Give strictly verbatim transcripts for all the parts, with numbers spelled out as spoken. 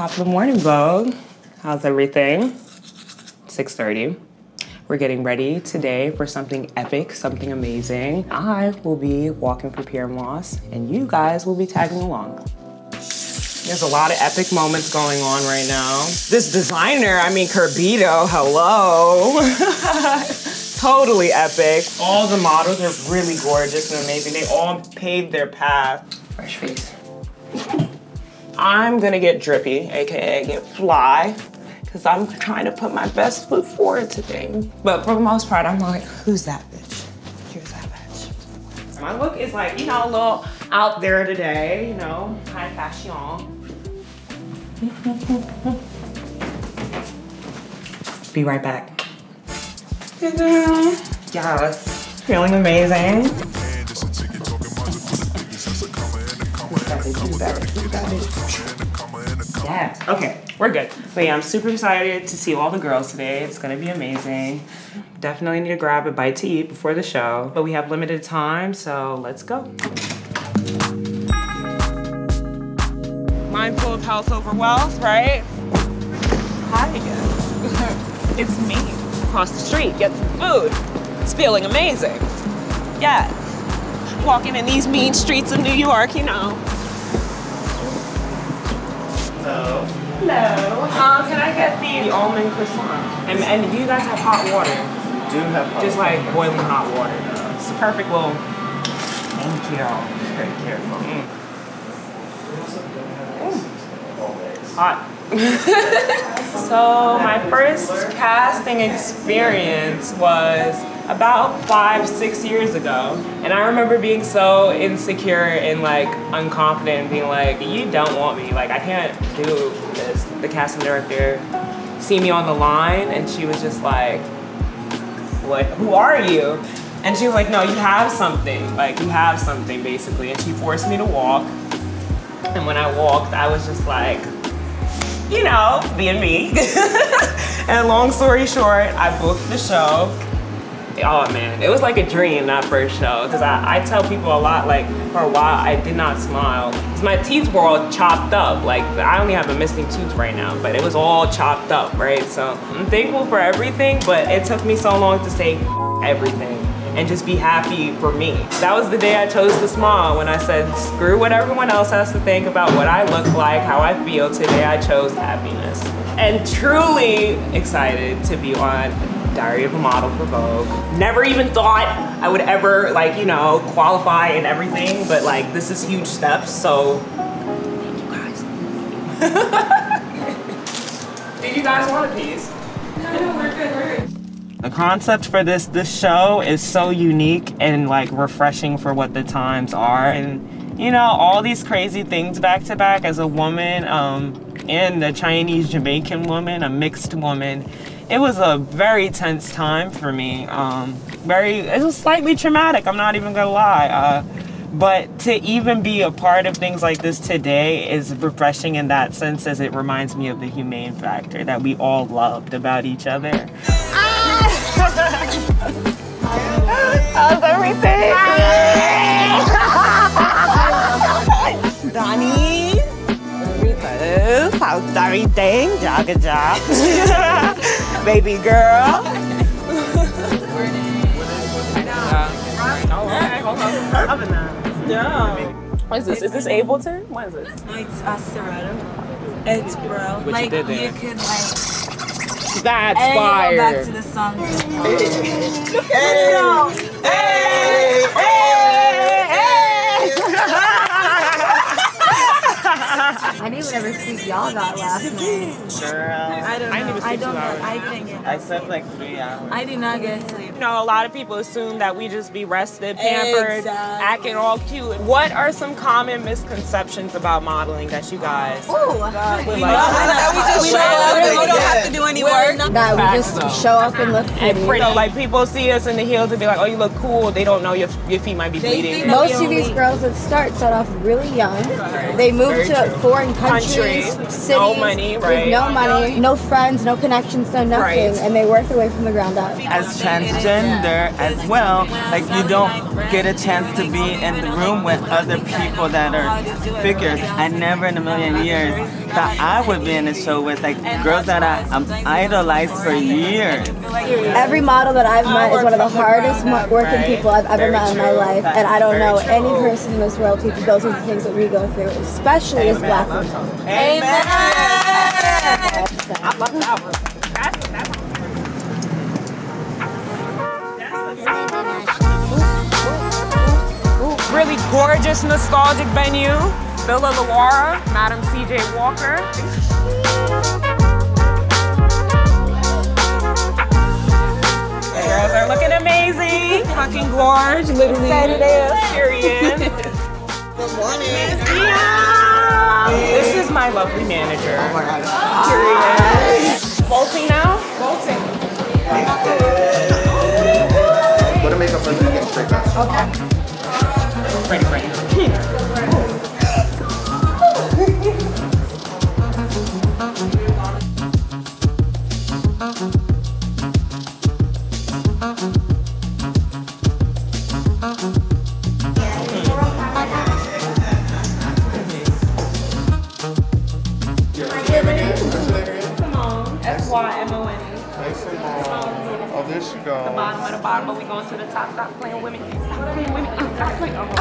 Top of the morning, Vogue. How's everything? six thirty. We're getting ready today for something epic, something amazing. I will be walking for Pyer Moss and you guys will be tagging along. There's a lot of epic moments going on right now. This designer, I mean, Kerbito, hello. Totally epic. All the models are really gorgeous and amazing. They all paved their path. Fresh face. I'm gonna get drippy, A K A get fly, because I'm trying to put my best foot forward today. But for the most part, I'm like, who's that bitch? Here's that bitch. My look is like, you know, a little out there today, you know, high fashion. Be right back. Yes, feeling amazing. Yes, okay, we're good. But yeah, I'm super excited to see all the girls today. It's gonna be amazing. Definitely need to grab a bite to eat before the show, but we have limited time, so let's go. Mindful of house over wealth, right? Hi again. It's me. Across the street, get some food. It's feeling amazing. Yeah. Walking in these mean streets of New York, you know. Hello. Hello. Um, can I get the, the almond croissant? And, and do you guys have hot water? We do have hot Just water. Just like boiling hot water. No. It's the perfect little... Thank you. Very careful. Mm. Hot. So my first casting experience was about five, six years ago. And I remember being so insecure and like unconfident and being like, you don't want me. Like I can't do this. The casting director see me on the line and she was just like, what, who are you? And she was like, no, you have something. Like you have something basically. And she forced me to walk. And when I walked, I was just like, you know, being me. And long story short, I booked the show. Oh man, it was like a dream, that first show. Cause I, I tell people a lot, like for a while, I did not smile. Cause my teeth were all chopped up. Like I only have a missing tooth right now, but it was all chopped up, right? So I'm thankful for everything, but it took me so long to say everything and just be happy for me. That was the day I chose to smile when I said, screw what everyone else has to think about what I look like, how I feel. Today I chose happiness. And truly excited to be on Diary of a Model for Vogue. Never even thought I would ever like, you know, qualify and everything, but like this is huge steps, so thank you guys. Did you guys want a piece? No, no, we're good, we're good. The concept for this this show is so unique and like refreshing for what the times are, and you know, all these crazy things back to back as a woman, um, and a Chinese Jamaican woman, a mixed woman. It was a very tense time for me. Um, very, it was slightly traumatic. I'm not even gonna lie. Uh, But to even be a part of things like this today is refreshing in that sense, as it reminds me of the humane factor that we all loved about each other. How's everything? Donnie, how's everything? Job, good job. Baby girl. Right. Yeah. What is this? Is this Ableton? What is it? No, it's uh, Serato. It's bro. What like you, did there. You could like. That's hey, fire. Go back to the song. Hey. Hey. Hey. Hey. I didn't even ever sleep. Y'all got last night. Girl. I don't know. I didn't, I don't know. I didn't get I slept like three hours. I did not get sleep. You know, a lot of people assume that we just be rested, pampered, exactly. Acting all cute. What are some common misconceptions about modeling that you guys? Oh, that we just show up and we don't have to do any work. That we just show up and look pretty. pretty. So, like people see us in the heels and be like, "Oh, you look cool." They don't know your your feet might be they bleeding. Most of these weak. girls that start start off really young. Right. They move Very to true. foreign countries, Country, cities, no money, right? With no money, no friends, no connections, no nothing, right. And they work their way from the ground up. As transgender. Gender as well, like you don't get a chance to be in the room with other people that are figures. I never in a million years that I would be in a show with, like and girls that I, I'm idolized for years. Every model that I've met is one of the hardest working people I've ever met in my life, and I don't know any person in this world who goes through the things that we go through, especially as Black women. Amen. I love that one. That's that's really gorgeous, nostalgic venue. Villa Lawara, Madam C J Walker. The girls are looking amazing. Fucking gorge, literally. Saturday, period. Good morning. Yeah. This is my lovely manager. Oh my God. Period. Bolting now? Bolting. Put a makeup on and get straight back. Okay. Ready, ready. Oh, there she goes. The bottom of the bottom, but we going to the top. Stop playing women. Stop playing women. Stop playing. Oh.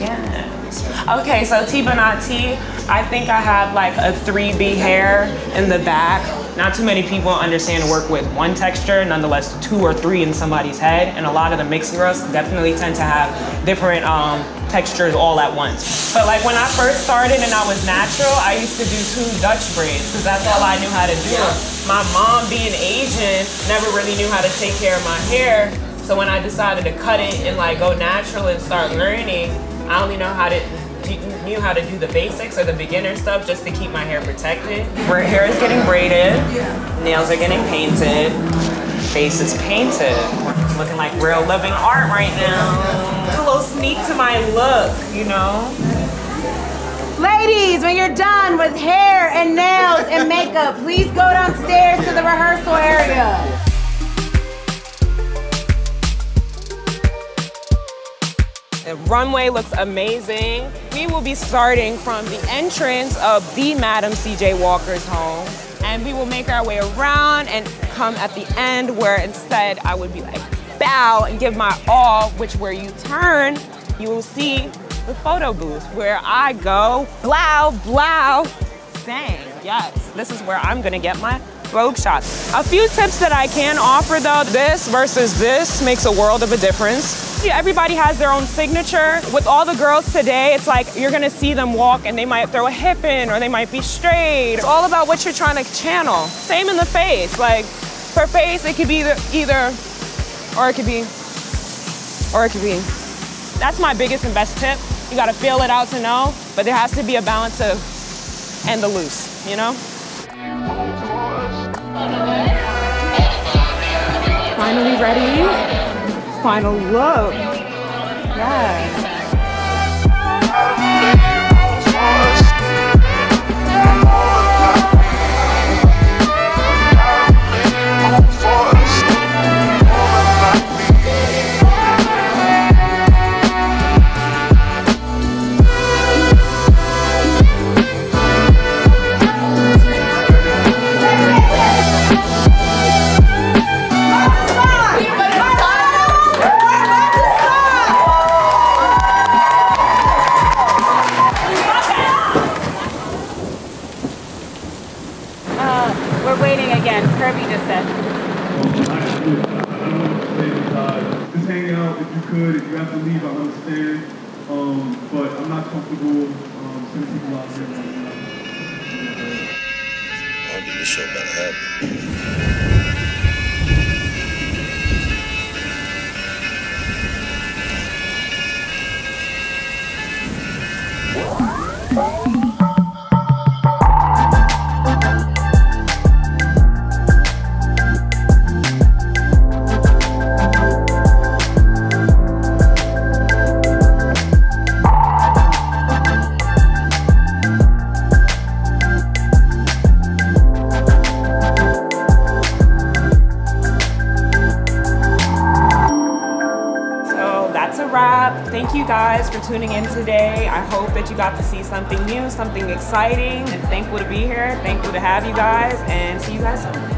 Yeah. Okay, so T but not T. I think I have like a three B hair in the back. Not too many people understand to work with one texture, nonetheless two or three in somebody's head, and a lot of the mixed girls definitely tend to have different um, textures all at once. But like when I first started and I was natural, I used to do two Dutch braids because that's all I knew how to do. My mom being Asian never really knew how to take care of my hair, so when I decided to cut it and like go natural and start learning, I only know how to knew how to do the basics or the beginner stuff just to keep my hair protected. Where hair is getting braided, nails are getting painted, face is painted. Looking like real living art right now. A little sneak to my look, you know? Ladies, when you're done with hair and nails and makeup, please go downstairs to the rehearsal area. The runway looks amazing. We will be starting from the entrance of the Madam C J Walker's home, and we will make our way around and come at the end where instead I would be like, bow and give my all, which where you turn, you will see the photo booth where I go, blow, blow, bang. Yes, this is where I'm gonna get my Vogue shots. A few tips that I can offer though, this versus this makes a world of a difference. Everybody has their own signature. With all the girls today, it's like you're gonna see them walk and they might throw a hip in or they might be straight. It's all about what you're trying to channel. Same in the face, like for face, it could be either, either or it could be, or it could be. That's my biggest and best tip. You gotta feel it out to know, but there has to be a balance of and the loose, you know? Finally ready. Final look. Kerby just said. Uh, just hang out if you could. If you have to leave, I understand. Um, but I'm not comfortable um, sending people out here. I'll do the show better happen. that's a wrap. Thank you guys for tuning in today. I hope that you got to see something new, something exciting, and thankful to be here. Thankful to have you guys, and see you guys soon.